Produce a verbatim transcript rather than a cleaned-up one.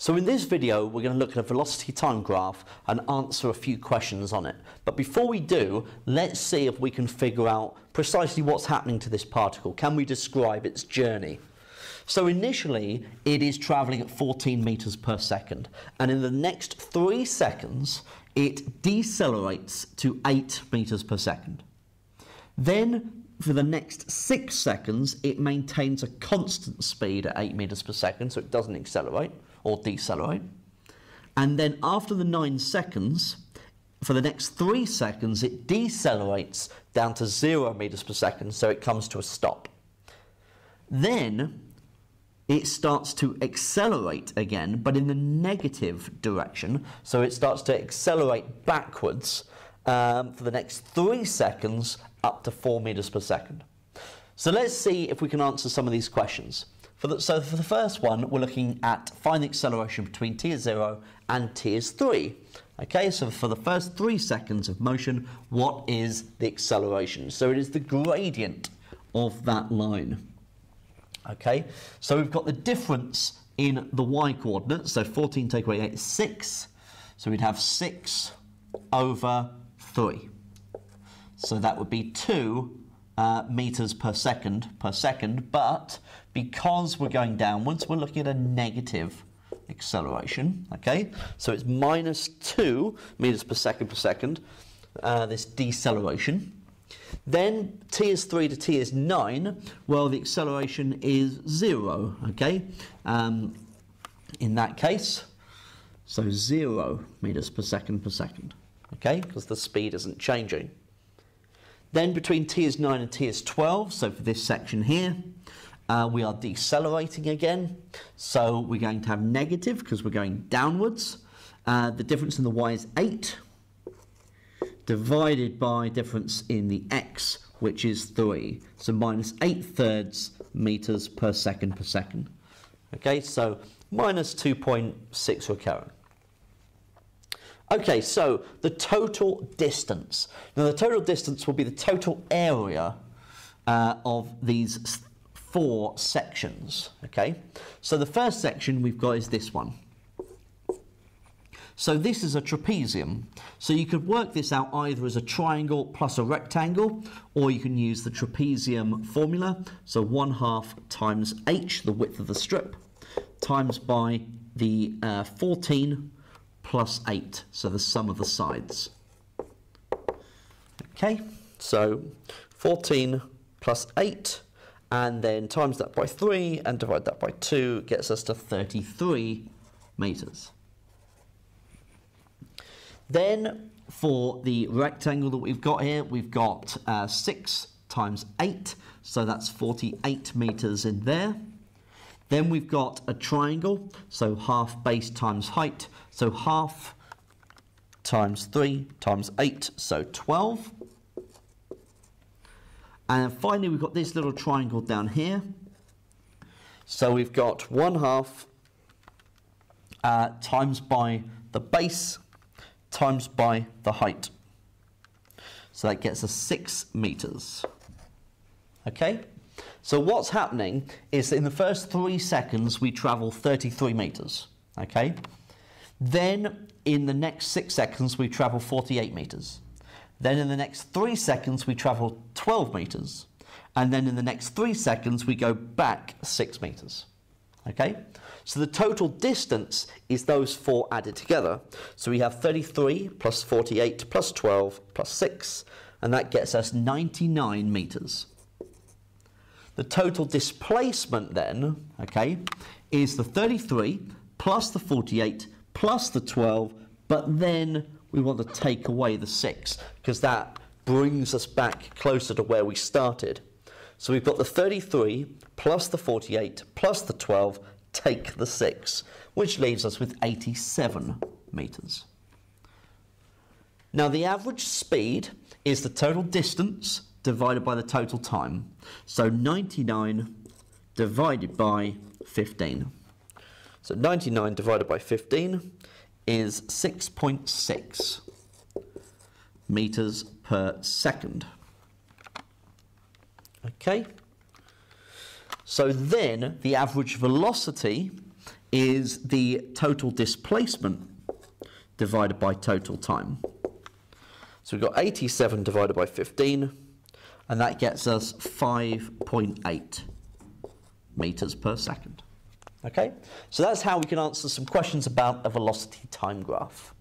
So in this video, we're going to look at a velocity time graph and answer a few questions on it. But before we do, let's see if we can figure out precisely what's happening to this particle. Can we describe its journey? So initially, it is traveling at fourteen meters per second. And in the next three seconds, it decelerates to eight meters per second. Then, for the next six seconds, it maintains a constant speed at eight meters per second, so it doesn't accelerate or decelerate. And then after the nine seconds, for the next three seconds, it decelerates down to zero meters per second, so it comes to a stop. Then it starts to accelerate again, but in the negative direction, so it starts to accelerate backwards um, for the next three seconds up to four meters per second. So let's see if we can answer some of these questions. For the, so for the first one, we're looking at find the acceleration between t is zero and t is three. Okay, so for the first three seconds of motion, what is the acceleration? So it is the gradient of that line. Okay, so we've got the difference in the y coordinates. So fourteen take away eight is six. So we'd have six over three. So that would be two uh, meters per second per second, but because we're going downwards, we're looking at a negative acceleration, okay? So it's minus two meters per second per second, uh, this deceleration. Then t is three to t is nine. Well, the acceleration is zero, okay? Um, in that case, so zero meters per second per second, okay? Because the speed isn't changing. Then between t is nine and t is twelve, so for this section here, uh, we are decelerating again. So we're going to have negative because we're going downwards. Uh, the difference in the y is eight divided by difference in the x, which is three. So minus eight thirds meters per second per second. Okay, so minus two point six we're carrying. Okay, so the total distance. Now, the total distance will be the total area uh, of these four sections, okay? So the first section we've got is this one. So this is a trapezium. So you could work this out either as a triangle plus a rectangle, or you can use the trapezium formula. So one half times h, the width of the strip, times by the uh, fourteen plus eight, so the sum of the sides. Okay, so fourteen plus eight, and then times that by three, and divide that by two, gets us to thirty-three metres. Then, for the rectangle that we've got here, we've got uh, six times eight, so that's forty-eight metres in there. Then we've got a triangle, so half base times height, so half times three times eight, so twelve. And finally, we've got this little triangle down here. So we've got one half uh, times by the base times by the height. So that gets us six meters. Okay? So what's happening is that in the first three seconds, we travel thirty-three meters, okay? Then in the next six seconds, we travel forty-eight meters. Then in the next three seconds, we travel twelve meters. And then in the next three seconds, we go back six meters, okay? So the total distance is those four added together. So we have thirty-three plus forty-eight plus twelve plus six, and that gets us ninety-nine meters. The total displacement then, okay, is the thirty-three plus the forty-eight plus the twelve, but then we want to take away the six because that brings us back closer to where we started. So we've got the thirty-three plus the forty-eight plus the twelve, take the six, which leaves us with eighty-seven meters. Now the average speed is the total distance divided by the total time. So ninety-nine divided by fifteen. So ninety-nine divided by fifteen is six point six meters per second. Okay. So then the average velocity is the total displacement divided by total time. So we've got eighty-seven divided by fifteen, and that gets us five point eight meters per second. Okay, so that's how we can answer some questions about a velocity time graph.